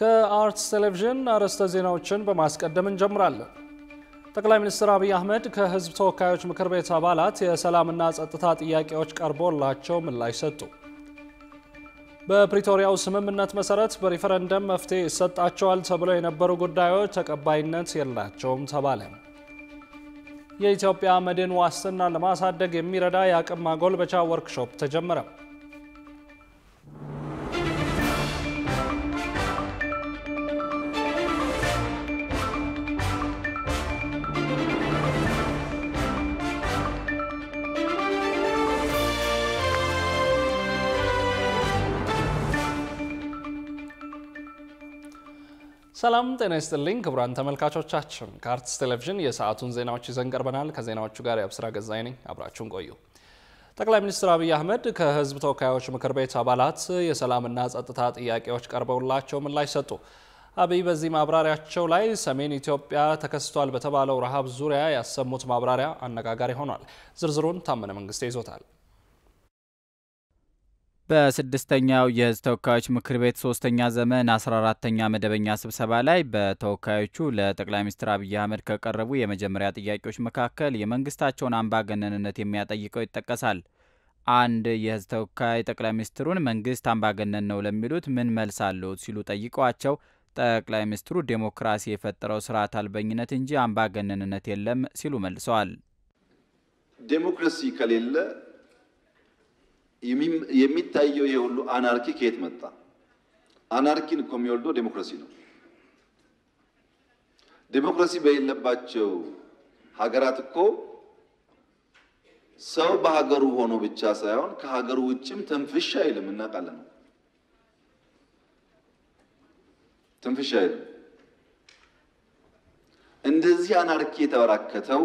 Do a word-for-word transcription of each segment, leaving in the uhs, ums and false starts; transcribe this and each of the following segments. ከአርትስ ቴሌቪዥን አርዕስተ ዜናዎችን በማስቀደም እንጀምራለን። ጠቅላይ ሚኒስትር አብይ አህመድ ከህዝብ ተወካዮች ምክር ቤት አባላት የሰላምና ጸጥታ ጥያቄዎች ቀርቦላቸው ምላሽ ሰጡ። በፕሪቶሪያው ስምምነት መሰረት በሪፈረንደም መፍትሄ ይሰጣቸዋል ተብሎ የነበሩ ጉዳዮች ተቀባይነት የላቸውም ተባለ። የኢትዮጵያ መድን ዋስትና ለማሳደግ የሚረዳ የአቅም ማጎልበቻ ወርክሾፕ ተጀመረ። ሰላም ጤና ይስጥልኝ ክቡራን ተመልካቾቻችን ከአርትስ ቴሌቪዥን የሰዓቱን ዜናዎች ይዘን ቀርበናል። ከዜናዎቹ ጋር ያብስራ ገዛይ ነኝ፣ አብራችሁን ቆዩ። ጠቅላይ ሚኒስትር አብይ አህመድ ከህዝብ ተወካዮች ምክር ቤት አባላት የሰላምና ጸጥታ ጥያቄዎች ቀርበውላቸው ምላሽ ሰጡ። አብይ በዚህ ማብራሪያቸው ላይ ሰሜን ኢትዮጵያ ተከስቷል በተባለው ረሃብ ዙሪያ ያሰሙት ማብራሪያ አነጋጋሪ ሆኗል። ዝርዝሩን ታመነ መንግስቴ ይዞታል። በስድስተኛው የህዝብ ተወካዮች ምክር ቤት ሶስተኛ ዘመን አስራ አራተኛ መደበኛ ስብሰባ ላይ በተወካዮቹ ለጠቅላይ ሚኒስትር አብይ አህመድ ከቀረቡ የመጀመሪያ ጥያቄዎች መካከል የመንግስታቸውን አምባገነንነት የሚያጠይቀው ይጠቀሳል። አንድ የህዝብ ተወካይ ጠቅላይ ሚኒስትሩን መንግስት አምባገነን ነው ለሚሉት ምን መልስ አለው ሲሉ ጠይቀዋቸው ጠቅላይ ሚኒስትሩ ዴሞክራሲ የፈጠረው ስርዓት አልበኝነት እንጂ አምባገነንነት የለም ሲሉ መልሰዋል። ዴሞክራሲ ከሌለ የሚታየው የሁሉ አናርኪ ከየት መጣ? አናርኪን የሚወልደው ዴሞክራሲ ነው። ዴሞክራሲ በሌለባቸው ሀገራት እኮ ሰው በሀገሩ ሆኖ ብቻ ሳይሆን ከሀገሩ ውጭም ተንፍሻ አይልም እና ቃል ነው ተንፍሻ አይልም። እንደዚህ አናርኪ የተበራከተው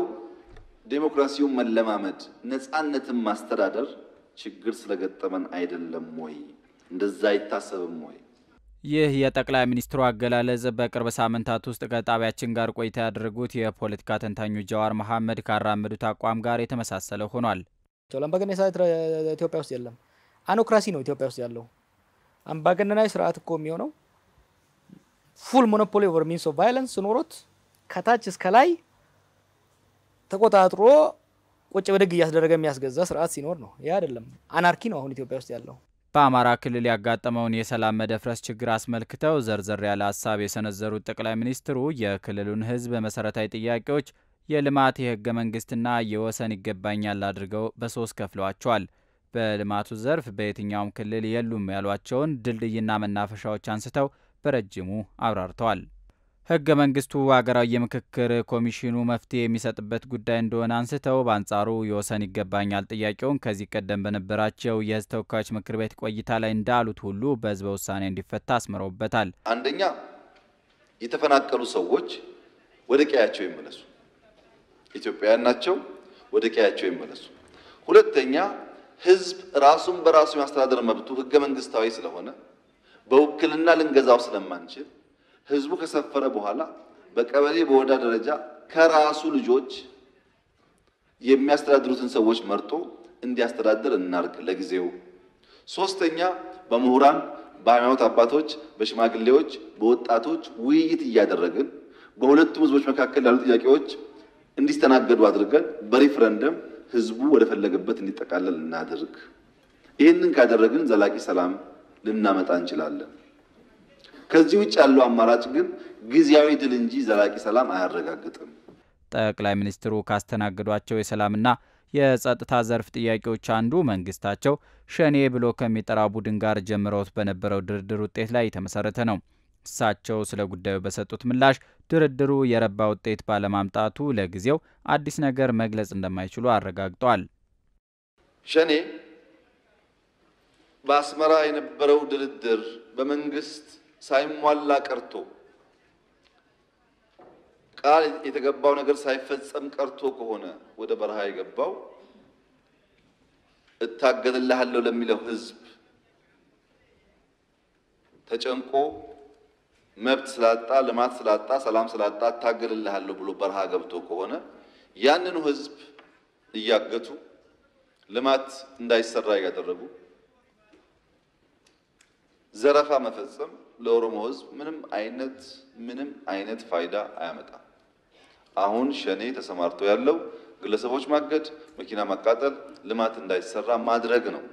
ዴሞክራሲውን መለማመድ ነፃነትን ማስተዳደር ችግር ስለገጠመን አይደለም ወይ? እንደዛ ይታሰብም ወይ? ይህ የጠቅላይ ሚኒስትሩ አገላለጽ በቅርብ ሳምንታት ውስጥ ከጣቢያችን ጋር ቆይታ ያደረጉት የፖለቲካ ተንታኙ ጃዋር መሐመድ ካራመዱት አቋም ጋር የተመሳሰለ ሆኗል። አምባገነን ስርዓት ኢትዮጵያ ውስጥ የለም፣ አኖክራሲ ነው ኢትዮጵያ ውስጥ ያለው። አምባገነናዊ ስርዓት እኮ የሚሆነው ፉል ሞኖፖሊ ኦቨር ሚንስ ኦፍ ቫይለንስ ኖሮት ከታች እስከ ላይ ተቆጣጥሮ ወጭ ወደግ ያስደረገ የሚያስገዛ ስርዓት ሲኖር ነው። ያ አይደለም፣ አናርኪ ነው አሁን ኢትዮጵያ ውስጥ ያለው። በአማራ ክልል ያጋጠመውን የሰላም መደፍረስ ችግር አስመልክተው ዘርዘር ያለ ሐሳብ የሰነዘሩት ጠቅላይ ሚኒስትሩ የክልሉን ህዝብ በመሰረታዊ ጥያቄዎች የልማት፣ የህገ መንግስትና የወሰን ይገባኛል አድርገው በሶስት ከፍለዋቸዋል። በልማቱ ዘርፍ በየትኛውም ክልል የሉም ያሏቸውን ድልድይና መናፈሻዎች አንስተው በረጅሙ አብራርተዋል። ህገ መንግስቱ ሀገራዊ የምክክር ኮሚሽኑ መፍትሄ የሚሰጥበት ጉዳይ እንደሆነ አንስተው በአንጻሩ የወሰን ይገባኛል ጥያቄውን ከዚህ ቀደም በነበራቸው የህዝብ ተወካዮች ምክር ቤት ቆይታ ላይ እንዳሉት ሁሉ በህዝበ ውሳኔ እንዲፈታ አስመረውበታል። አንደኛ የተፈናቀሉ ሰዎች ወደ ቀያቸው ይመለሱ፣ ኢትዮጵያውያን ናቸው፣ ወደ ቀያቸው ይመለሱ። ሁለተኛ ህዝብ ራሱን በራሱ ማስተዳደር መብቱ ህገ መንግስታዊ ስለሆነ በውክልና ልንገዛው ስለማንችል ህዝቡ ከሰፈረ በኋላ በቀበሌ በወዳ ደረጃ ከራሱ ልጆች የሚያስተዳድሩትን ሰዎች መርጦ እንዲያስተዳድር እናርክ ለጊዜው። ሶስተኛ በመሁራን፣ በሃይማኖት አባቶች፣ በሽማግሌዎች፣ በወጣቶች ውይይት እያደረግን በሁለቱም ህዝቦች መካከል ያሉ ጥያቄዎች እንዲስተናገዱ አድርገን በሪፈረንደም ህዝቡ ወደፈለገበት እንዲጠቃለል እናድርግ። ይሄንን ካደረግን ዘላቂ ሰላም ልናመጣ እንችላለን። ከዚህ ውጭ ያለው አማራጭ ግን ግዚያዊ ድል እንጂ ዘላቂ ሰላም አያረጋግጥም። ጠቅላይ ሚኒስትሩ ካስተናገዷቸው የሰላምና የጸጥታ ዘርፍ ጥያቄዎች አንዱ መንግስታቸው ሸኔ ብሎ ከሚጠራው ቡድን ጋር ጀምረውት በነበረው ድርድር ውጤት ላይ የተመሰረተ ነው። እሳቸው ስለ ጉዳዩ በሰጡት ምላሽ ድርድሩ የረባ ውጤት ባለማምጣቱ ለጊዜው አዲስ ነገር መግለጽ እንደማይችሉ አረጋግጠዋል። ሸኔ በአስመራ የነበረው ድርድር በመንግስት ሳይሟላ ቀርቶ ቃል የተገባው ነገር ሳይፈጸም ቀርቶ ከሆነ ወደ በረሃ የገባው እታገድልሃለሁ ለሚለው ህዝብ ተጨንቆ መብት ስላጣ፣ ልማት ስላጣ፣ ሰላም ስላጣ እታገድልሃለሁ ብሎ በረሃ ገብቶ ከሆነ ያንኑ ህዝብ እያገቱ ልማት እንዳይሰራ ያደረጉ ዘረፋ መፈጸም لورم هز منم عينت منم عينت فائدة أمتها. أهون شنيت سمارتو يالله قل سبوش مقعد مكينا مقاتل لما تنداي سرّا ما درجنو.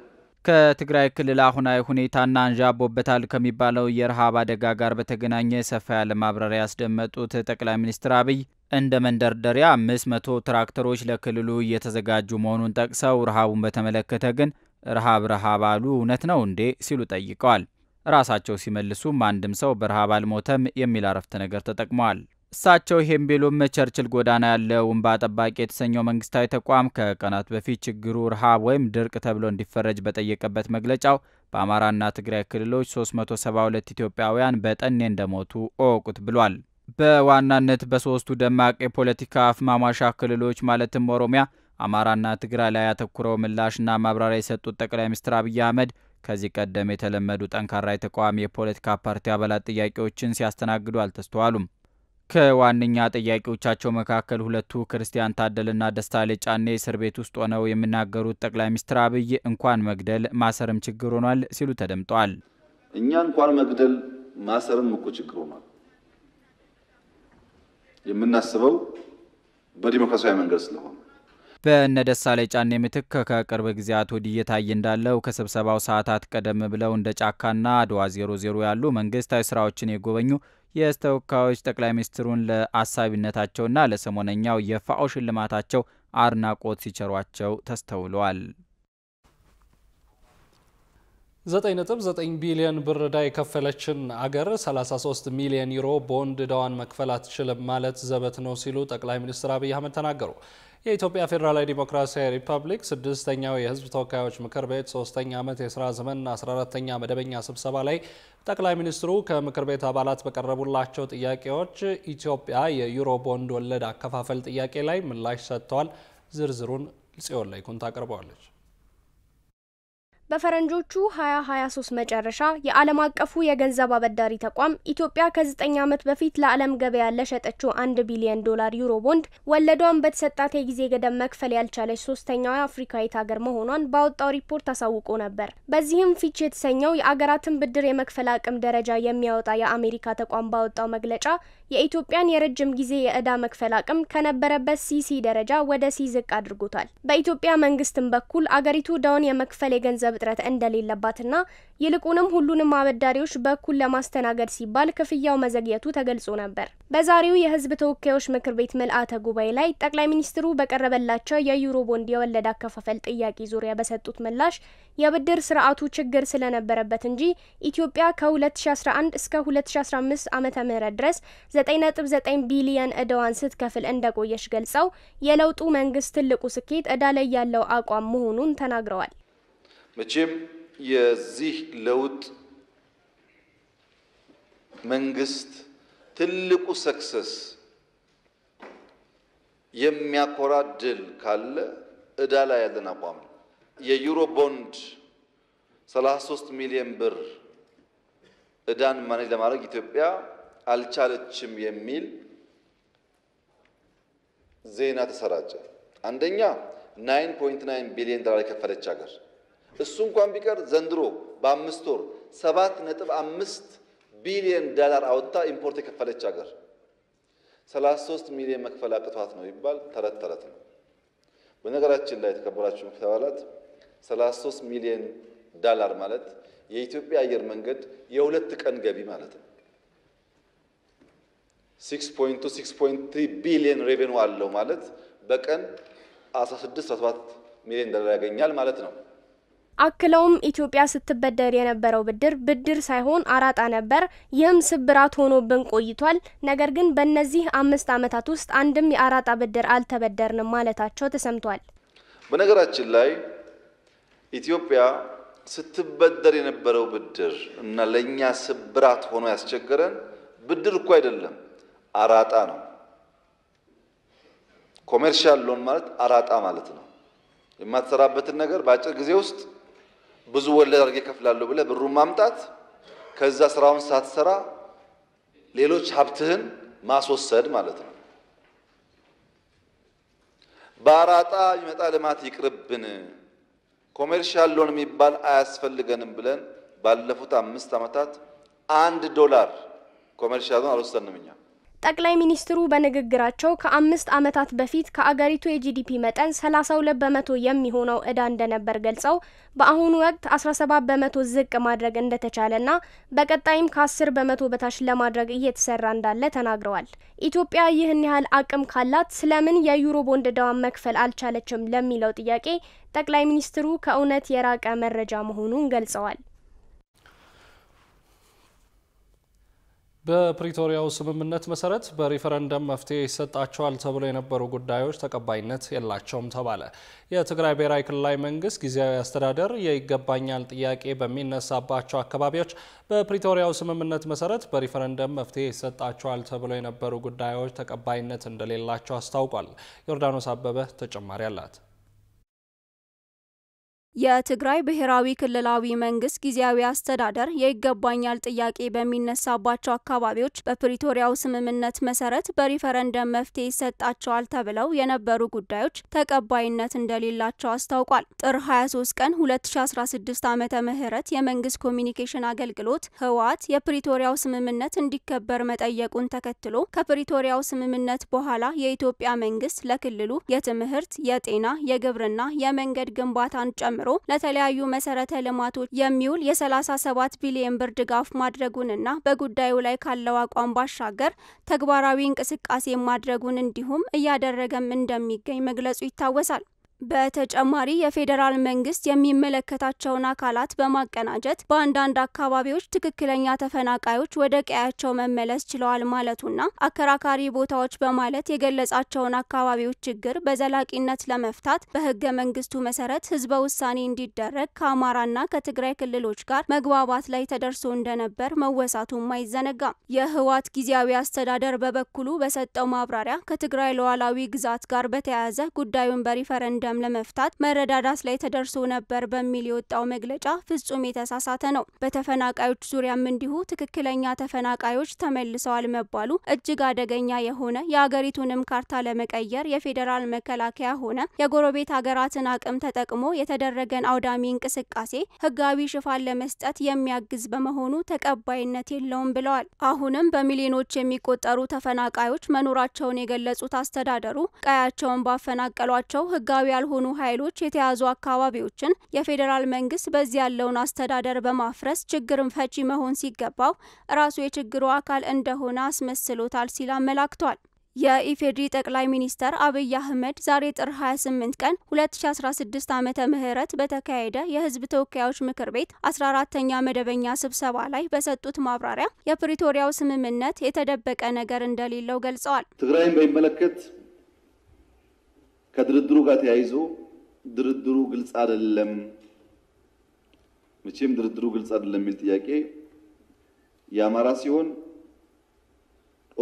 ከትግራይ ክልል አሁናዊ ሁኔታ አንዣቦበታል ከሚባለው የርሃብ አደጋ ጋር በተገናኘ ሰፋ ያለ ማብራሪያ ያስደመጡት ጠቅላይ ሚኒስትር አብይ እንደ መንደርደሪያ አምስት መቶ ትራክተሮች ለክልሉ እየተዘጋጁ መሆኑን ጠቅሰው ርሃቡን በተመለከተ ግን ርሃብ ርሃብ አሉ እውነት ነው እንዴ ሲሉ ጠይቀዋል። ራሳቸው ሲመልሱ ማንድም ሰው በርሃብ አልሞተም የሚል አረፍተ ነገር ተጠቅመዋል። እሳቸው ይሄን ቢሉም ቸርችል ጎዳና ያለው እንባ ተባቂ የተሰኘው መንግስታዊ ተቋም ከቀናት በፊት ችግሩ ርሃብ ወይም ድርቅ ተብሎ እንዲፈረጅ በጠየቀበት መግለጫው በአማራና ትግራይ ክልሎች ሶስት መቶ ሰባ ሁለት ኢትዮጵያውያን በጠኔ እንደሞቱ ኦቁት ብሏል። በዋናነት በሶስቱ ደማቅ የፖለቲካ አፍማማሻ ክልሎች ማለትም ኦሮሚያ፣ አማራና ትግራይ ላይ ያተኩረው ምላሽና ማብራሪያ የሰጡት ጠቅላይ ሚኒስትር አብይ አህመድ ከዚህ ቀደም የተለመዱ ጠንካራ የተቋም የፖለቲካ ፓርቲ አባላት ጥያቄዎችን ሲያስተናግዱ አልተስተዋሉም። ከዋንኛ ጠያቂዎቻቸው መካከል ሁለቱ ክርስቲያን ታደልና ደስታሌ ጫኔ ሰርቤት ውስጥ ሆነው የሚናገሩት ጠቅላይ ሚኒስትር አብይ እንኳን መግደል ማሰርም ችግር ሆኗል ሲሉ ተደምጠዋል። እኛ እንኳን መግደል ማሰርም እኮ ችግር ሆኗል። የምናስበው በዲሞክራሲያዊ መንገድ ስለሆነ በነደሳሌ ጫኔ ምትክ ከቅርብ ግዚያት ወዲህ የታየ እንዳለው ከሰብሰባው ሰዓታት ቀደም ብለው እንደ ጫካና አድዋ ዜሮ ዜሮ ያሉ መንግስታዊ ስራዎችን የጎበኙ የስተውካዎች ጠቅላይ ሚኒስትሩን ለአሳቢነታቸውና ለሰሞነኛው የፋኦ ሽልማታቸው አርናቆት ሲቸሯቸው ተስተውሏል። ዘጠኝ ነጥብ ዘጠኝ ቢሊዮን ብር ዳይ ከፈለችን አገር ሰላሳ ሶስት ሚሊዮን ዩሮ ቦንድ ዳዋን መክፈላት ይችላል ማለት ዘበት ነው ሲሉ ጠቅላይ ሚኒስትር አብይ አህመድ ተናገሩ። የኢትዮጵያ ፌደራላዊ ዲሞክራሲያዊ ሪፐብሊክ ስድስተኛው የህዝብ ተወካዮች ምክር ቤት ሶስተኛ ዓመት የሥራ ዘመን አስራ አራተኛ መደበኛ ስብሰባ ላይ ጠቅላይ ሚኒስትሩ ከምክር ቤት አባላት በቀረቡላቸው ጥያቄዎች ኢትዮጵያ የዩሮ ቦንድ ወለድ አከፋፈል ጥያቄ ላይ ምላሽ ሰጥተዋል። ዝርዝሩን ጽዮን ላይ ኩንታ አቀርባለች። በፈረንጆቹ ሁለት ሺህ ሀያ ሶስት መጨረሻ የዓለም አቀፉ የገንዘብ አበዳሪ ተቋም ኢትዮጵያ ከ9 ዓመት በፊት ለዓለም ገበያ ለሸጠችው አንድ ቢሊዮን ዶላር ዩሮ ቦንድ ወለዷን በተሰጣት የጊዜ ገደብ መክፈል ያልቻለች ሶስተኛዋ አፍሪካዊት ሀገር መሆኗን ባወጣው ሪፖርት አሳውቆ ነበር። በዚህም ፊች የተሰኘው የአገራትን ብድር የመክፈል አቅም ደረጃ የሚያወጣ የአሜሪካ ተቋም ባወጣው መግለጫ የኢትዮጵያን የረጅም ጊዜ የዕዳ መክፈል አቅም ከነበረበት ሲሲ ደረጃ ወደ ሲ ዝቅ አድርጎታል። በኢትዮጵያ መንግስትን በኩል አገሪቱ ዳውን የመክፈል የገንዘብ ጥረት እንደሌለባትና ይልቁንም ሁሉንም አበዳሪዎች በኩል ለማስተናገድ ሲባል ክፍያው መዘግየቱ ተገልጾ ነበር። በዛሬው የህዝብ ተወካዮች ምክር ቤት መልአተ ጉባኤ ላይ ጠቅላይ ሚኒስትሩ በቀረበላቸው የዩሮ ቦንድ የወለድ አከፋፈል ጥያቄ ዙሪያ በሰጡት ምላሽ የብድር ስርዓቱ ችግር ስለነበረበት እንጂ ኢትዮጵያ ከ2011 እስከ ሁለት ሺህ አስራ አምስት ዓመተ ምህረት ድረስ ዘጠኝ ነጥብ ዘጠኝ ቢሊዮን ዕዳዋን ስትከፍል እንደቆየሽ ገልጸው የለውጡ መንግስት ትልቁ ስኬት ዕዳ ላይ ያለው አቋም መሆኑን ተናግረዋል። መቼም የዚህ ለውጥ መንግስት ትልቁ ሰክሰስ የሚያኮራ ድል ካለ ዕዳ ላይ ያለን አቋም የዩሮ ቦንድ ሰላሳ ሶስት ሚሊዮን ብር ዕዳን ማኔጅ ለማድረግ ኢትዮጵያ አልቻለችም የሚል ዜና ተሰራጨ። አንደኛ ዘጠኝ ነጥብ ዘጠኝ ቢሊዮን ዶላር ከፈለች ሀገር እሱ እንኳን ቢቀር ዘንድሮ በአምስት ወር ሰባት ነጥብ አምስት ቢሊዮን ዶላር አውጣ ኢምፖርት ከፈለች ሀገር ሰላሳ ሶስት ሚሊዮን መክፈል አቅቷት ነው ይባል ተረት ተረት ነው። በነገራችን ላይ ተከበራችሁ ምክትባላት ሰላሳ ሶስት ሚሊዮን ዶላር ማለት የኢትዮጵያ አየር መንገድ የሁለት ቀን ገቢ ማለት ነው። ስድስት ነጥብ ሁለት ስድስት ነጥብ ሶስት ቢሊዮን ሬቨኑ አለው ማለት በቀን አስራ ስድስት ነጥብ ሰባት ሚሊዮን ዶላር ያገኛል ማለት ነው። አክለውም ኢትዮጵያ ስትበደር የነበረው ብድር ብድር ሳይሆን አራጣ ነበር። ይህም ስብራት ሆኖብን ቆይቷል። ነገር ግን በእነዚህ አምስት ዓመታት ውስጥ አንድም የአራጣ ብድር አልተበደርንም ማለታቸው ተሰምቷል። በነገራችን ላይ ኢትዮጵያ ስትበደር የነበረው ብድር እና ለኛ ስብራት ሆኖ ያስቸገረን ብድር እኮ አይደለም አራጣ ነው። ኮመርሻል ሎን ማለት አራጣ ማለት ነው። የማትሰራበትን ነገር ባጭር ጊዜ ውስጥ ብዙ ወለድ አርገ ከፍላለሁ ብለ ብሩ ማምጣት ከዛ ስራውን ሳትሰራ ሌሎች ሀብትህን ማስወሰድ ማለት ነው። ባራጣ ይመጣ ልማት ይቅርብን ኮመርሻል ሎን የሚባል አያስፈልገንም ብለን ባለፉት አምስት ዓመታት አንድ ዶላር ኮመርሻሉን አልወሰንም እኛ ጠቅላይ ሚኒስትሩ በንግግራቸው ከአምስት አመታት በፊት ከአገሪቱ የጂዲፒ መጠን ሰላሳ ሁለት በመቶ የሚሆነው እዳ እንደነበር ገልጸው በአሁኑ ወቅት አስራ ሰባት በመቶ ዝቅ ማድረግ እንደተቻለና በቀጣይም ከአስር በመቶ በታች ለማድረግ እየተሰራ እንዳለ ተናግረዋል። ኢትዮጵያ ይህን ያህል አቅም ካላት ስለምን የዩሮ ቦንድ ዕዳዋን መክፈል አልቻለችም ለሚለው ጥያቄ ጠቅላይ ሚኒስትሩ ከእውነት የራቀ መረጃ መሆኑን ገልጸዋል። በፕሪቶሪያው ስምምነት መሰረት በሪፈረንደም መፍትሄ ይሰጣቸዋል ተብሎ የነበሩ ጉዳዮች ተቀባይነት የላቸውም ተባለ። የትግራይ ብሔራዊ ክልላዊ መንግስት ጊዜያዊ አስተዳደር የይገባኛል ጥያቄ በሚነሳባቸው አካባቢዎች በፕሪቶሪያው ስምምነት መሰረት በሪፈረንደም መፍትሄ ይሰጣቸዋል ተብሎ የነበሩ ጉዳዮች ተቀባይነት እንደሌላቸው አስታውቋል። ዮርዳኖስ አበበ ተጨማሪ አላት። የትግራይ ብሔራዊ ክልላዊ መንግስት ጊዜያዊ አስተዳደር የይገባኛል ጥያቄ በሚነሳባቸው አካባቢዎች በፕሪቶሪያው ስምምነት መሰረት በሪፈረንደም መፍትሄ ይሰጣቸዋል ተብለው የነበሩ ጉዳዮች ተቀባይነት እንደሌላቸው አስታውቋል። ጥር ሀያ ሶስት ቀን ሁለት ሺህ አስራ ስድስት ዓመተ ምህረት የመንግስት ኮሚኒኬሽን አገልግሎት ህወሓት የፕሪቶሪያው ስምምነት እንዲከበር መጠየቁን ተከትሎ ከፕሪቶሪያው ስምምነት በኋላ የኢትዮጵያ መንግስት ለክልሉ የትምህርት፣ የጤና፣ የግብርና፣ የመንገድ ግንባታን ጨምሮ ለተለያዩ መሰረተ ልማቶች የሚውል የሰላሳ ሰባት ቢሊዮን ብር ድጋፍ ማድረጉንና በጉዳዩ ላይ ካለው አቋም ባሻገር ተግባራዊ እንቅስቃሴ ማድረጉን እንዲሁም እያደረገም እንደሚገኝ መግለጹ ይታወሳል። በተጨማሪ የፌዴራል መንግስት የሚመለከታቸውን አካላት በማቀናጀት በአንዳንድ አካባቢዎች ትክክለኛ ተፈናቃዮች ወደ ቀያቸው መመለስ ችለዋል ማለቱና አከራካሪ ቦታዎች በማለት የገለጻቸውን አካባቢዎች ችግር በዘላቂነት ለመፍታት በህገ መንግስቱ መሰረት ህዝበ ውሳኔ እንዲደረግ ከአማራና ከትግራይ ክልሎች ጋር መግባባት ላይ ተደርሶ እንደነበር መወሳቱም አይዘነጋም። የህወሓት ጊዜያዊ አስተዳደር በበኩሉ በሰጠው ማብራሪያ ከትግራይ ሉዓላዊ ግዛት ጋር በተያያዘ ጉዳዩን በሪፈረንደም ለመፍታት መረዳዳት ላይ ተደርሶ ነበር በሚል የወጣው መግለጫ ፍጹም የተሳሳተ ነው። በተፈናቃዮች ዙሪያም እንዲሁ ትክክለኛ ተፈናቃዮች ተመልሰዋል መባሉ እጅግ አደገኛ የሆነ የአገሪቱንም ካርታ ለመቀየር የፌዴራል መከላከያ ሆነ የጎረቤት ሀገራትን አቅም ተጠቅሞ የተደረገን አውዳሚ እንቅስቃሴ ህጋዊ ሽፋን ለመስጠት የሚያግዝ በመሆኑ ተቀባይነት የለውም ብለዋል። አሁንም በሚሊዮኖች የሚቆጠሩ ተፈናቃዮች መኖራቸውን የገለጹት አስተዳደሩ ቀያቸውን ባፈናቀሏቸው ህጋዊ ያልሆኑ ኃይሎች የተያዙ አካባቢዎችን የፌዴራል መንግስት በዚህ ያለውን አስተዳደር በማፍረስ ችግርን ፈቺ መሆን ሲገባው ራሱ የችግሩ አካል እንደሆነ አስመስሎታል ሲል አመላክቷል። የኢፌዴሪ ጠቅላይ ሚኒስትር አብይ አህመድ ዛሬ ጥር ሀያ ስምንት ቀን ሁለት ሺህ አስራ ስድስት ዓመተ ምህረት በተካሄደ የህዝብ ተወካዮች ምክር ቤት አስራ አራተኛ መደበኛ ስብሰባ ላይ በሰጡት ማብራሪያ የፕሪቶሪያው ስምምነት የተደበቀ ነገር እንደሌለው ገልጸዋል። ትግራይን በሚመለከት ከድርድሩ ጋር ተያይዞ ድርድሩ ግልጽ አይደለም፣ መቼም ድርድሩ ግልጽ አይደለም የሚል ጥያቄ የአማራ ሲሆን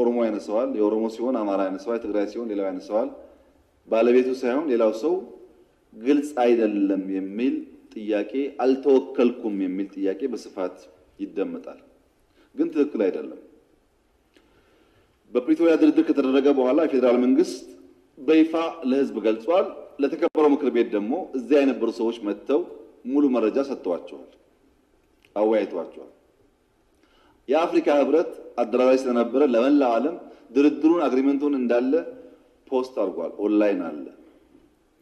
ኦሮሞ ያነሳዋል፣ የኦሮሞ ሲሆን አማራ ያነሳዋል፣ ትግራይ ሲሆን ሌላው ያነሳዋል፣ ባለቤቱ ሳይሆን ሌላው ሰው ግልጽ አይደለም የሚል ጥያቄ፣ አልተወከልኩም የሚል ጥያቄ በስፋት ይደመጣል። ግን ትክክል አይደለም። በፕሪቶሪያ ድርድር ከተደረገ በኋላ የፌዴራል መንግስት በይፋ ለህዝብ ገልጿል። ለተከበረው ምክር ቤት ደግሞ እዚያ የነበሩ ሰዎች መጥተው ሙሉ መረጃ ሰጥተዋቸዋል፣ አወያይተዋቸዋል። የአፍሪካ ህብረት አደራዳሪ ስለነበረ ለመላው ዓለም ድርድሩን አግሪመንቱን እንዳለ ፖስት አድርጓል። ኦንላይን አለ።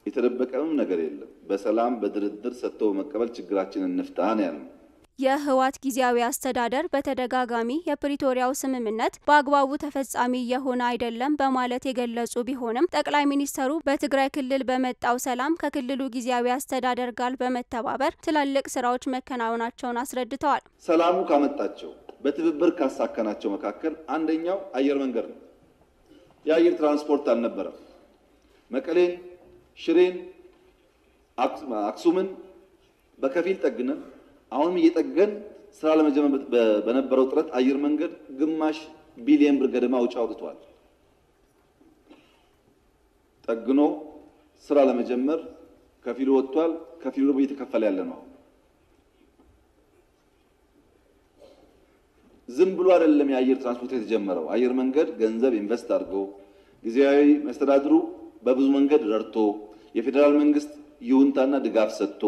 የተደበቀም ነገር የለም። በሰላም በድርድር ሰጥቶ በመቀበል ችግራችንን እንፍታ ነው ያለው። የህወሓት ጊዜያዊ አስተዳደር በተደጋጋሚ የፕሪቶሪያው ስምምነት በአግባቡ ተፈጻሚ የሆነ አይደለም በማለት የገለጹ ቢሆንም ጠቅላይ ሚኒስትሩ በትግራይ ክልል በመጣው ሰላም ከክልሉ ጊዜያዊ አስተዳደር ጋር በመተባበር ትላልቅ ስራዎች መከናወናቸውን አስረድተዋል። ሰላሙ ካመጣቸው በትብብር ካሳካናቸው መካከል አንደኛው አየር መንገድ ነው። የአየር ትራንስፖርት አልነበረም። መቀሌን፣ ሽሬን፣ አክሱምን በከፊል ጠግነን አሁንም እየጠገን ስራ ለመጀመር በነበረው ጥረት አየር መንገድ ግማሽ ቢሊዮን ብር ገደማ ወጪ አውጥቷል። ጠግኖ ስራ ለመጀመር ከፊሉ ወጥቷል። ከፊሉ ደግሞ እየተከፈለ ያለ ነው። ዝም ብሎ አይደለም የአየር ትራንስፖርት የተጀመረው። አየር መንገድ ገንዘብ ኢንቨስት አድርጎ ጊዜያዊ መስተዳድሩ በብዙ መንገድ ረድቶ የፌዴራል መንግስት ይሁንታና ድጋፍ ሰጥቶ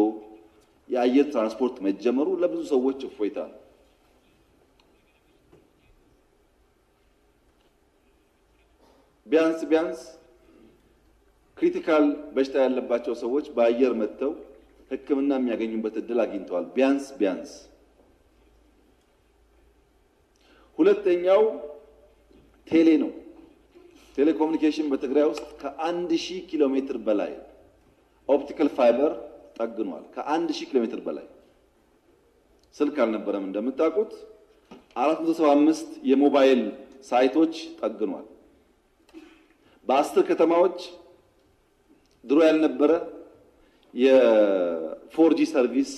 የአየር ትራንስፖርት መጀመሩ ለብዙ ሰዎች እፎይታ ነው። بيانس بيانس كريتيكال بشتا ያለባቸው ሰዎች በአየር መተው ህክምና የሚያገኙበት እድል አግኝተዋል بيانስ بيانس ሁለተኛው ቴሌ ነው ቴሌኮሙኒኬሽን በትግራይ ውስጥ ከ1000 ኪሎ ሜትር በላይ ኦፕቲካል ፋይበር ጠግኗል ከ1000 ኪሎ ሜትር በላይ ስልክ አልነበረም እንደምታውቁት አራት መቶ ሰባ አምስት የሞባይል ሳይቶች ጠግኗል በአስር ከተማዎች ድሮ ያልነበረ የፎር ጂ ሰርቪስ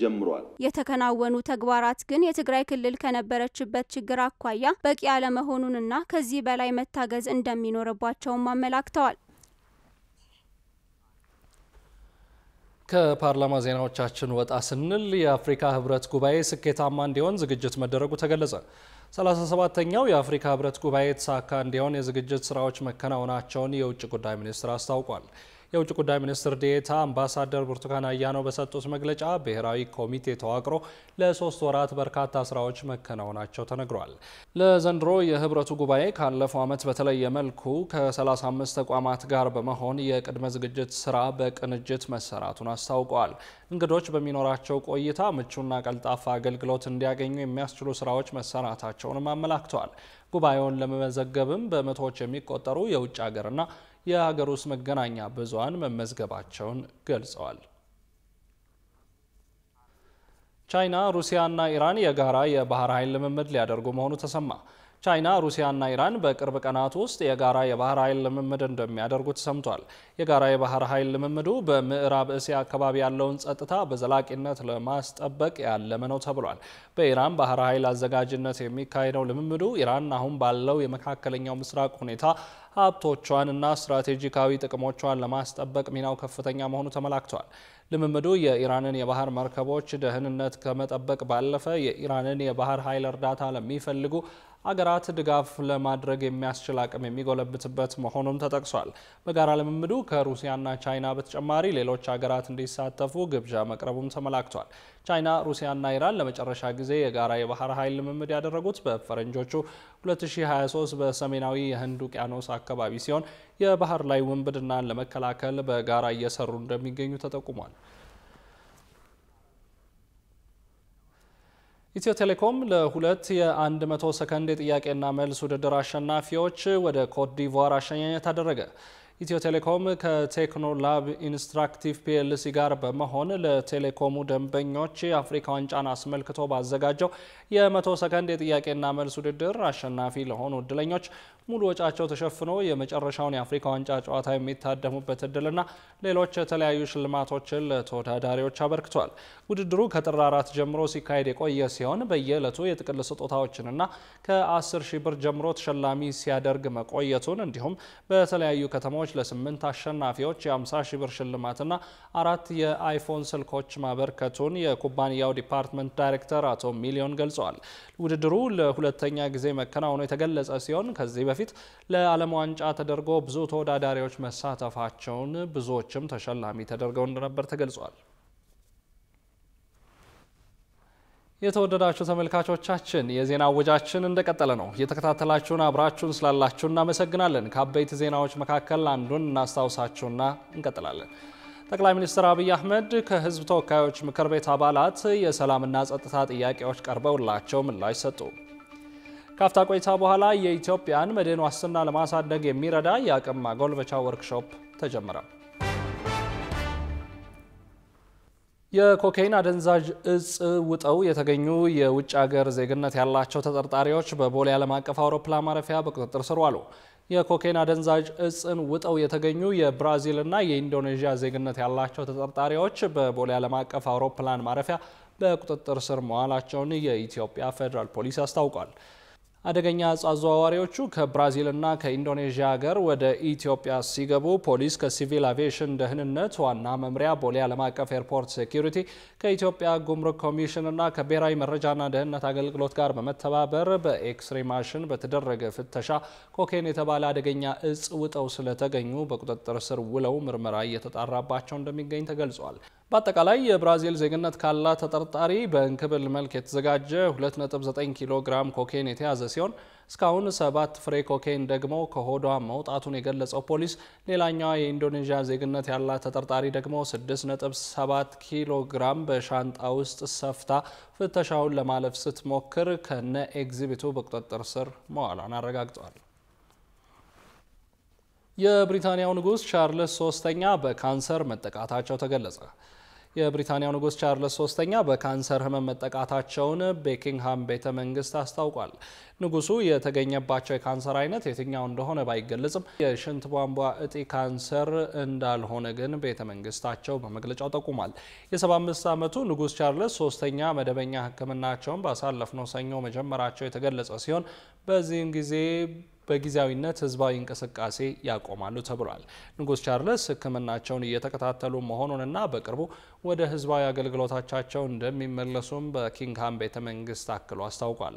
ጀምሯል የተከናወኑ ተግባራት ግን የትግራይ ክልል ከነበረችበት ችግር አኳያ በቂ አለመሆኑንና ከዚህ በላይ መታገዝ እንደሚኖርባቸው ማመላክተዋል ከፓርላማ ዜናዎቻችን ወጣ ስንል የአፍሪካ ህብረት ጉባኤ ስኬታማ እንዲሆን ዝግጅት መደረጉ ተገለጸ ሰላሳ ሰባተኛው የአፍሪካ ህብረት ጉባኤ ተሳካ እንዲሆን የዝግጅት ስራዎች መከናወናቸውን የውጭ ጉዳይ ሚኒስትር አስታውቋል የውጭ ጉዳይ ሚኒስትር ዴኤታ አምባሳደር ብርቱካን አያኖ በሰጡት መግለጫ ብሔራዊ ኮሚቴ ተዋቅሮ ለሶስት ወራት በርካታ ስራዎች መከናወናቸው ተነግሯል ለዘንድሮ የህብረቱ ጉባኤ ካለፈው ዓመት በተለየ መልኩ ከ35 ተቋማት ጋር በመሆን የቅድመ ዝግጅት ስራ በቅንጅት መሰራቱን አስታውቋል እንግዶች በሚኖራቸው ቆይታ ምቹና ቀልጣፋ አገልግሎት እንዲያገኙ የሚያስችሉ ስራዎች መሰራታቸውን አመላክተዋል ጉባኤውን ለመመዘገብም በመቶዎች የሚቆጠሩ የውጭ ሀገርና የሀገር ውስጥ መገናኛ ብዙሃን መመዝገባቸውን ገልጸዋል ቻይና ሩሲያና ኢራን የጋራ የባህር ኃይል ልምምድ ሊያደርጉ መሆኑ ተሰማ ቻይና ሩሲያና ኢራን በቅርብ ቀናት ውስጥ የጋራ የባህር ኃይል ልምምድ እንደሚያደርጉ ተሰምቷል የጋራ የባህር ኃይል ልምምዱ በምዕራብ እስያ አካባቢ ያለውን ጸጥታ በዘላቂነት ለማስጠበቅ ያለመ ነው ተብሏል በኢራን ባህር ኃይል አዘጋጅነት የሚካሄደው ልምምዱ ኢራን አሁን ባለው የመካከለኛው ምስራቅ ሁኔታ ሀብቶቿንና ስትራቴጂካዊ ጥቅሞቿን ለማስጠበቅ ሚናው ከፍተኛ መሆኑ ተመላክቷል ልምምዱ የኢራንን የባህር መርከቦች ደህንነት ከመጠበቅ ባለፈ የኢራንን የባህር ኃይል እርዳታ ለሚፈልጉ አገራት ድጋፍ ለማድረግ የሚያስችል አቅም የሚጎለብትበት መሆኑን ተጠቅሷል በጋራ ለምምዱ ከሩሲያና ቻይና በተጨማሪ ሌሎች አገራት እንዲሳተፉ ግብዣ መቅረቡም ተመላክቷል ቻይና ሩሲያና ኢራን ለመጨረሻ ጊዜ የጋራ የባህር ኃይል ልምምድ ያደረጉት በፈረንጆቹ ሁለት ሺህ ሃያ ሶስት በሰሜናዊ የህንድ ውቅያኖስ አካባቢ ሲሆን የባህር ላይ ውንብድናን ለመከላከል በጋራ እየሰሩ እንደሚገኙ ተጠቁሟል ኢትዮ ቴሌኮም ለሁለት የ100 ሰከንድ ጥያቄና መልስ ውድድር አሸናፊዎች ወደ ኮት ዲቯር አሸኛኘት አደረገ ኢትዮ ቴሌኮም ከቴክኖላብ ኢንስትራክቲቭ ፒኤልሲ ጋር በመሆን ለቴሌኮሙ ደንበኞች አፍሪካ ዋንጫን አስመልክቶ ባዘጋጀው የ100 ሰከንድ ጥያቄና መልስ ውድድር አሸናፊ ለሆኑ እድለኞች ሙሉ ወጫቸው ተሸፍኖ የመጨረሻውን የአፍሪካ ዋንጫ ጨዋታ የሚታደሙበት እድልና ሌሎች የተለያዩ ሽልማቶችን ለተወዳዳሪዎች አበርክቷል ውድድሩ ከጥር አራት ጀምሮ ሲካሄድ የቆየ ሲሆን በየዕለቱ የጥቅል ስጦታዎችንና ከ10000 ብር ጀምሮ ተሸላሚ ሲያደርግ መቆየቱን እንዲሁም በተለያዩ ከተሞች ለስምንት አሸናፊዎች የ50000 ብር ሽልማትና አራት የአይፎን ስልኮች ማበርከቱን የኩባንያው ዲፓርትመንት ዳይሬክተር አቶ ሚሊዮን ገልጸዋል ውድድሩ ለሁለተኛ ጊዜ መከናወኑ የተገለጸ ሲሆን ከዚህ በፊት ለዓለም ዋንጫ ተደርጎ ብዙ ተወዳዳሪዎች መሳተፋቸውን ብዙዎችም ተሸላሚ ተደርገው እንደነበር ተገልጿል የተወደዳችሁ ተመልካቾቻችን የዜና ወጃችን እንደቀጠለ ነው የተከታተላችሁን አብራችሁን ስላላችሁ እናመሰግናለን ከአበይት ዜናዎች መካከል አንዱን እናስታውሳችሁና እንቀጥላለን ጠቅላይ ሚኒስትር አብይ አህመድ ከህዝብ ተወካዮች ምክር ቤት አባላት የሰላምና ጸጥታ ጥያቄዎች ቀርበውላቸው ምላሽ ሰጡ ካፍታ ቆይታ በኋላ የኢትዮጵያን መድን ዋስትና ለማሳደግ የሚረዳ የአቅም ማጎልበቻ ወርክሾፕ ተጀመረ የኮካይን አደንዛዥ እጽ ውጠው የተገኙ የውጭ ሀገር ዜግነት ያላቸው ተጠርጣሪዎች በቦሌ ዓለም አቀፍ አውሮፕላን ማረፊያ በቁጥጥር ስር ዋሉ የኮካይን አደንዛዥ እጽን ውጠው የተገኙ የብራዚልና የኢንዶኔዥያ ዜግነት ያላቸው ተጠርጣሪዎች በቦሌ ዓለም አቀፍ አውሮፕላን ማረፊያ በቁጥጥር ስር መዋላቸውን የኢትዮጵያ ፌደራል ፖሊስ አስታውቋል አደገኛ አዟዋሪዎቹ ከብራዚልና ከኢንዶኔዥያ ጋር ወደ ኢትዮጵያ ሲገቡ ፖሊስ ከሲቪል አቪዬሽን ደህንነት ዋና መምሪያ ቦሌ ዓለም አቀፍ ኤርፖርት ሴኩሪቲ ከኢትዮጵያ ጉምሩክ ኮሚሽንና ከብሔራዊ መረጃና ደህንነት አገልግሎት ጋር በመተባበር በኤክስሬ ማሽን በተደረገ ፍተሻ ኮኬን የተባለ አደገኛ እጽ ውጠው ስለተገኙ በቁጥጥር ስር ውለው ምርመራ እየተጣራባቸው እንደሚገኝ ተገልጿል በአጠቃላይ የብራዚል ዜግነት ካላት ተጠርጣሪ በእንክብል መልክ የተዘጋጀ ሁለት ነጥብ ዘጠኝ ኪሎግራም ኮኬን የተያዘ ሲሆን እስካሁን ሰባት ፍሬ ኮኬን ደግሞ ከሆዷ መውጣቱን የገለጸው ፖሊስ ሌላኛዋ የኢንዶኔዥያ ዜግነት ያላት ተጠርጣሪ ደግሞ ስድስት ነጥብ ሰባት ኪሎግራም በሻንጣ ውስጥ ሰፍታ ፍተሻውን ለማለፍ ስትሞክር ከነ ኤግዚቢቱ በቁጥጥር ስር መዋሏን አረጋግጧል። የብሪታንያው ንጉስ ቻርልስ ሶስተኛ በካንሰር መጠቃታቸው ተገለጸ። የብሪታንያው ንጉስ ቻርልስ ሶስተኛ በካንሰር ህመም መጠቃታቸውን ቤኪንግሃም ቤተ መንግስት አስታውቋል። ንጉሱ የተገኘባቸው የካንሰር አይነት የትኛው እንደሆነ ባይገለጽም የሽንት ቧንቧ እጢ ካንሰር እንዳልሆነ ግን ቤተ መንግስታቸው በመግለጫው ተቆሟል። የ75 ዓመቱ ንጉስ ቻርልስ ሶስተኛ መደበኛ ህክምናቸውን ባሳለፍነው ሰኞ መጀመራቸው የተገለጸ ሲሆን በዚህን ጊዜ በጊዜያዊነት ህዝባዊ እንቅስቃሴ ያቆማሉ ተብሏል። ንጉስ ቻርልስ ህክምናቸውን እየተከታተሉ መሆኑንና በቅርቡ ወደ ህዝባዊ አገልግሎታቸው እንደሚመለሱም በኪንግሃም ቤተ መንግስት አክሎ አስታውቋል።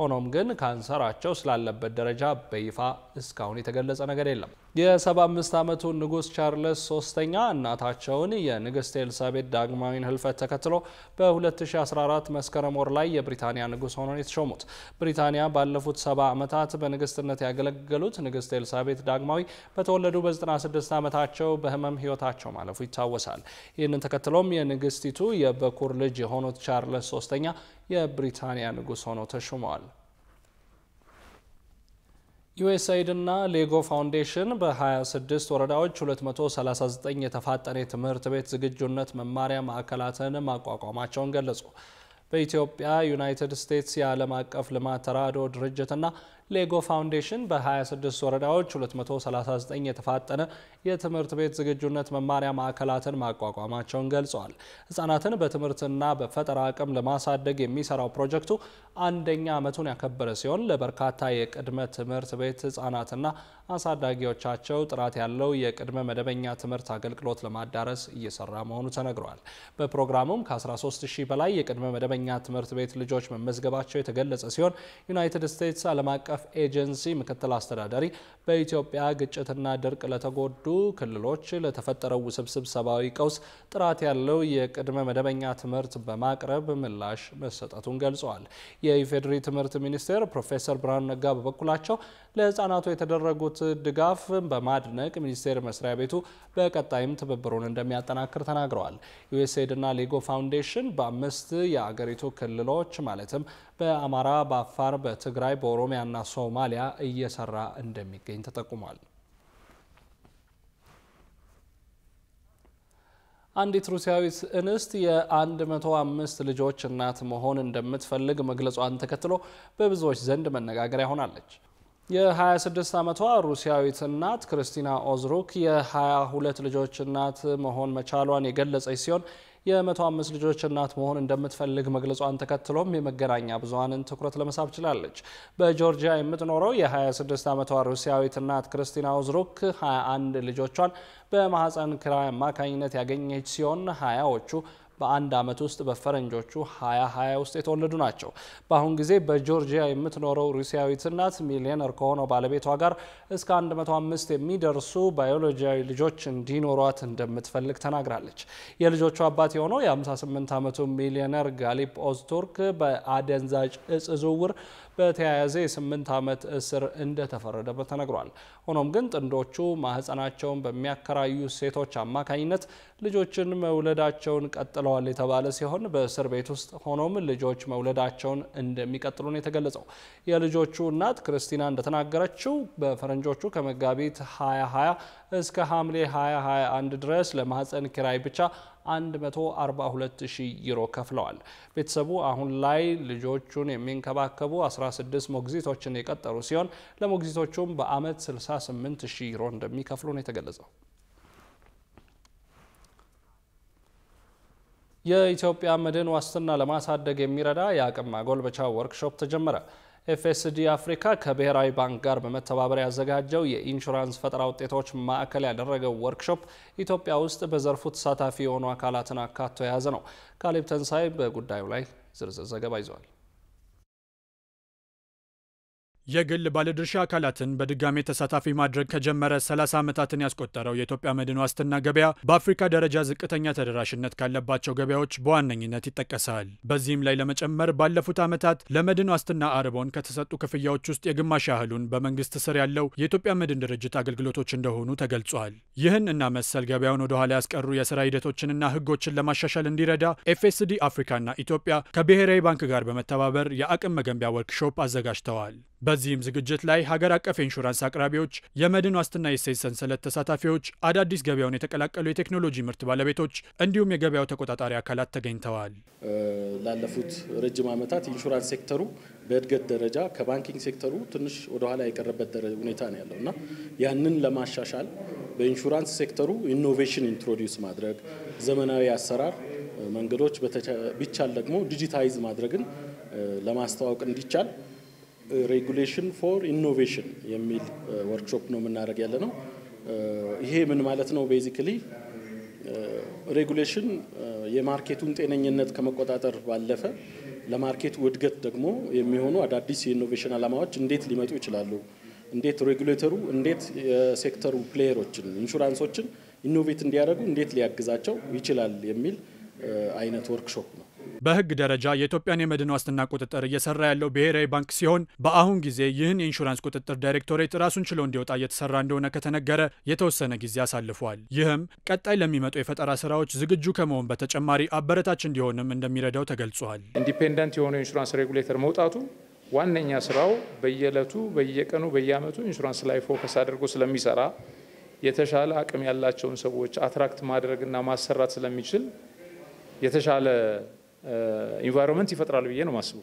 ሆኖም ግን ካንሰራቸው ስላለበት ደረጃ በይፋ እስካሁን የተገለጸ ነገር የለም። የ75 ዓመቱ ንጉስ ቻርልስ ሶስተኛ እናታቸውን የንግስት ኤልሳቤት ዳግማዊን ህልፈት ተከትሎ በ2014 መስከረም ወር ላይ የብሪታንያ ንጉስ ሆነው የተሾሙት ብሪታንያ ባለፉት ሰባ ዓመታት በንግስትነት ያገለገሉት ንግስት ኤልሳቤት ዳግማዊ በተወለዱ በ96 ዓመታቸው በህመም ህይወታቸው ማለፉ ይታወሳል። ይህንን ተከትሎም የንግስቲቱ የበኩር ልጅ የሆኑት ቻርልስ ሶስተኛ የብሪታንያ ንጉስ ሆነው ተሾመዋል። ዩኤስኤአይዲና ሌጎ ፋውንዴሽን በ26 ወረዳዎች ሁለት መቶ ሰላሳ ዘጠኝ የተፋጠነ ትምህርት ቤት ዝግጁነት መማሪያ ማዕከላትን ማቋቋማቸውን ገለጹ። በኢትዮጵያ ዩናይትድ ስቴትስ የዓለም አቀፍ ልማት ተራድኦ ድርጅትና ሌጎ ፋውንዴሽን በ26 ወረዳዎች ሁለት መቶ ሰላሳ ዘጠኝ የተፋጠነ የትምህርት ቤት ዝግጁነት መማሪያ ማዕከላትን ማቋቋማቸውን ገልጸዋል። ህጻናትን በትምህርትና በፈጠራ አቅም ለማሳደግ የሚሰራው ፕሮጀክቱ አንደኛ ዓመቱን ያከበረ ሲሆን ለበርካታ የቅድመ ትምህርት ቤት ህጻናትና አሳዳጊዎቻቸው ጥራት ያለው የቅድመ መደበኛ ትምህርት አገልግሎት ለማዳረስ እየሰራ መሆኑ ተነግሯል። በፕሮግራሙም ከ13ሺህ በላይ የቅድመ መደበኛ ትምህርት ቤት ልጆች መመዝገባቸው የተገለጸ ሲሆን ዩናይትድ ስቴትስ ዓለም አቀፍ ኤጀንሲ ምክትል አስተዳዳሪ በኢትዮጵያ ግጭትና ድርቅ ለተጎዱ ክልሎች ለተፈጠረው ውስብስብ ሰብአዊ ቀውስ ጥራት ያለው የቅድመ መደበኛ ትምህርት በማቅረብ ምላሽ መሰጠቱን ገልጸዋል። የኢፌዴሪ ትምህርት ሚኒስቴር ፕሮፌሰር ብርሃኑ ነጋ በበኩላቸው ለህፃናቱ የተደረጉት ድጋፍ በማድነቅ ሚኒስቴር መስሪያ ቤቱ በቀጣይም ትብብሩን እንደሚያጠናክር ተናግረዋል። ዩኤስኤአይዲና ሌጎ ፋውንዴሽን በአምስት የአገሪቱ ክልሎች ማለትም በአማራ፣ በአፋር፣ በትግራይ፣ በኦሮሚያ እና ሶማሊያ እየሰራ እንደሚገኝ ተጠቁሟል። አንዲት ሩሲያዊት እንስት የ105 ልጆች እናት መሆን እንደምትፈልግ መግለጿን ተከትሎ በብዙዎች ዘንድ መነጋገሪያ ሆናለች። የ26 ዓመቷ ሩሲያዊት እናት ክርስቲና ኦዝሩክ የ22 ልጆች እናት መሆን መቻሏን የገለጸች ሲሆን የ105 ልጆች እናት መሆን እንደምትፈልግ መግለጿን ተከትሎም የመገናኛ ብዙሃንን ትኩረት ለመሳብ ችላለች። በጆርጂያ የምትኖረው የ26 ዓመቷ ሩሲያዊት እናት ክርስቲና ኦዝሩክ ሃያ አንድ ልጆቿን በማህፀን ክራይ አማካኝነት ያገኘች ሲሆን ሃያዎቹ በአንድ ዓመት ውስጥ በፈረንጆቹ ሁለት ሺህ ሃያ ውስጥ የተወለዱ ናቸው። በአሁን ጊዜ በጆርጂያ የምትኖረው ሩሲያዊት እናት ሚሊዮነር ከሆነው ባለቤቷ ጋር እስከ መቶ አምስት የሚደርሱ ባዮሎጂያዊ ልጆች እንዲኖሯት እንደምትፈልግ ተናግራለች። የልጆቹ አባት የሆነው የ58 ዓመቱ ሚሊዮነር ጋሊፕ ኦዝቱርክ በአደንዛዥ እጽ ዝውውር በተያያዘ የ8 ዓመት እስር እንደተፈረደበት ተነግሯል። ሆኖም ግን ጥንዶቹ ማህፀናቸውን በሚያከራዩ ሴቶች አማካኝነት ልጆችን መውለዳቸውን ቀጥለው የተባለ ሲሆን በእስር ቤት ውስጥ ሆኖም ልጆች መውለዳቸውን እንደሚቀጥሉ ነው የተገለጸው። የልጆቹ እናት ክርስቲና እንደተናገረችው በፈረንጆቹ ከመጋቢት ሁለት ሺህ ሃያ እስከ ሐምሌ ሁለት ሺህ ሃያ አንድ ድረስ ለማህፀን ኪራይ ብቻ መቶ አርባ ሁለት ሺህ ዩሮ ከፍለዋል። ቤተሰቡ አሁን ላይ ልጆቹን የሚንከባከቡ አስራ ስድስት ሞግዚቶችን የቀጠሩ ሲሆን ለሞግዚቶቹም በአመት ስልሳ ስምንት ሺህ ዩሮ እንደሚከፍሉ ነው የተገለጸው። የኢትዮጵያ መድን ዋስትና ለማሳደግ የሚረዳ የአቅም ማጎልበቻ ወርክሾፕ ተጀመረ። ኤፍኤስዲ አፍሪካ ከብሔራዊ ባንክ ጋር በመተባበር ያዘጋጀው የኢንሹራንስ ፈጠራ ውጤቶች ማዕከል ያደረገው ወርክሾፕ ኢትዮጵያ ውስጥ በዘርፉ ተሳታፊ የሆኑ አካላትን አካቶ የያዘ ነው። ካሌብ ተንሳይ በጉዳዩ ላይ ዝርዝር ዘገባ ይዟል። የግል ባለድርሻ አካላትን በድጋሚ ተሳታፊ ማድረግ ከጀመረ ሰላሳ ዓመታትን ያስቆጠረው የኢትዮጵያ መድን ዋስትና ገበያ በአፍሪካ ደረጃ ዝቅተኛ ተደራሽነት ካለባቸው ገበያዎች በዋነኝነት ይጠቀሳል። በዚህም ላይ ለመጨመር ባለፉት ዓመታት ለመድን ዋስትና አርቦን ከተሰጡ ክፍያዎች ውስጥ የግማሽ ያህሉን በመንግስት ስር ያለው የኢትዮጵያ መድን ድርጅት አገልግሎቶች እንደሆኑ ተገልጿል። ይህን እና መሰል ገበያውን ወደ ኋላ ያስቀሩ የሥራ ሂደቶችንና ህጎችን ለማሻሻል እንዲረዳ ኤፍኤስዲ አፍሪካና ኢትዮጵያ ከብሔራዊ ባንክ ጋር በመተባበር የአቅም መገንቢያ ወርክሾፕ አዘጋጅተዋል። በዚህም ዝግጅት ላይ ሀገር አቀፍ ኢንሹራንስ አቅራቢዎች፣ የመድን ዋስትና የእሴት ሰንሰለት ተሳታፊዎች፣ አዳዲስ ገበያውን የተቀላቀሉ የቴክኖሎጂ ምርት ባለቤቶች እንዲሁም የገበያው ተቆጣጣሪ አካላት ተገኝተዋል። ላለፉት ረጅም ዓመታት ኢንሹራንስ ሴክተሩ በእድገት ደረጃ ከባንኪንግ ሴክተሩ ትንሽ ወደ ኋላ የቀረበት ሁኔታ ነው ያለውና ያንን ለማሻሻል በኢንሹራንስ ሴክተሩ ኢኖቬሽን ኢንትሮዲዩስ ማድረግ፣ ዘመናዊ አሰራር መንገዶች ቢቻል ደግሞ ዲጂታይዝ ማድረግን ለማስተዋወቅ እንዲቻል ሬጉሌሽን ፎር ኢኖቬሽን የሚል ወርክሾፕ ነው የምናደርግ ያለ ነው። ይሄ ምን ማለት ነው? ቤዚካሊ ሬጉሌሽን የማርኬቱን ጤነኝነት ከመቆጣጠር ባለፈ ለማርኬቱ እድገት ደግሞ የሚሆኑ አዳዲስ የኢኖቬሽን አላማዎች እንዴት ሊመጡ ይችላሉ፣ እንዴት ሬጉሌተሩ እንዴት የሴክተሩ ፕሌየሮችን ኢንሹራንሶችን ኢኖቬት እንዲያደርጉ እንዴት ሊያግዛቸው ይችላል የሚል አይነት ወርክሾፕ ነው። በህግ ደረጃ የኢትዮጵያን የመድን ዋስትና ቁጥጥር እየሰራ ያለው ብሔራዊ ባንክ ሲሆን በአሁን ጊዜ ይህን የኢንሹራንስ ቁጥጥር ዳይሬክቶሬት ራሱን ችሎ እንዲወጣ እየተሰራ እንደሆነ ከተነገረ የተወሰነ ጊዜ አሳልፏል። ይህም ቀጣይ ለሚመጡ የፈጠራ ስራዎች ዝግጁ ከመሆን በተጨማሪ አበረታች እንዲሆንም እንደሚረዳው ተገልጿል። ኢንዲፔንደንት የሆነ ኢንሹራንስ ሬጉሌተር መውጣቱ ዋነኛ ስራው በየዕለቱ በየቀኑ በየአመቱ ኢንሹራንስ ላይ ፎከስ አድርጎ ስለሚሰራ የተሻለ አቅም ያላቸውን ሰዎች አትራክት ማድረግና ማሰራት ስለሚችል የተሻለ ኢንቫይሮንመንት ይፈጥራል ብዬ ነው ማስቡ።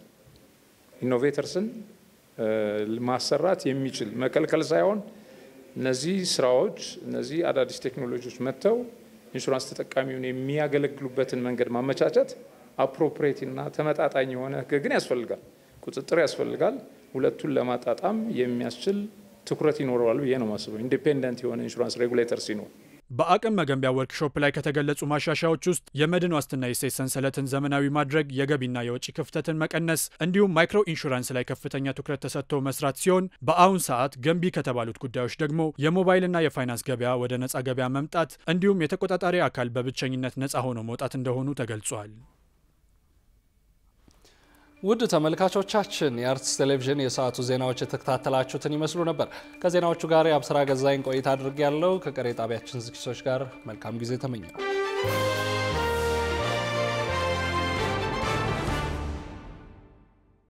ኢኖቬተርስን ማሰራት የሚችል መከልከል ሳይሆን እነዚህ ስራዎች እነዚህ አዳዲስ ቴክኖሎጂዎች መጥተው ኢንሹራንስ ተጠቃሚውን የሚያገለግሉበትን መንገድ ማመቻቸት አፕሮፕሪየትና ተመጣጣኝ የሆነ ህግ ግን ያስፈልጋል፣ ቁጥጥር ያስፈልጋል። ሁለቱን ለማጣጣም የሚያስችል ትኩረት ይኖረዋል ብዬ ነው ማስበው ኢንዲፔንደንት የሆነ ኢንሹራንስ ሬጉሌተር ሲኖር። በአቅም መገንቢያ ወርክሾፕ ላይ ከተገለጹ ማሻሻያዎች ውስጥ የመድን ዋስትና የእሴት ሰንሰለትን ዘመናዊ ማድረግ፣ የገቢና የወጪ ክፍተትን መቀነስ እንዲሁም ማይክሮ ኢንሹራንስ ላይ ከፍተኛ ትኩረት ተሰጥቶ መስራት ሲሆን በአሁን ሰዓት ገንቢ ከተባሉት ጉዳዮች ደግሞ የሞባይልና የፋይናንስ ገበያ ወደ ነጻ ገበያ መምጣት እንዲሁም የተቆጣጣሪ አካል በብቸኝነት ነጻ ሆኖ መውጣት እንደሆኑ ተገልጿል። ውድ ተመልካቾቻችን የአርትስ ቴሌቪዥን የሰዓቱ ዜናዎች የተከታተላችሁትን ይመስሉ ነበር። ከዜናዎቹ ጋር አብስራ ገዛይን ቆይታ አድርጌ ያለው ከቀሪ ጣቢያችን ዝግጅቶች ጋር መልካም ጊዜ ተመኘ።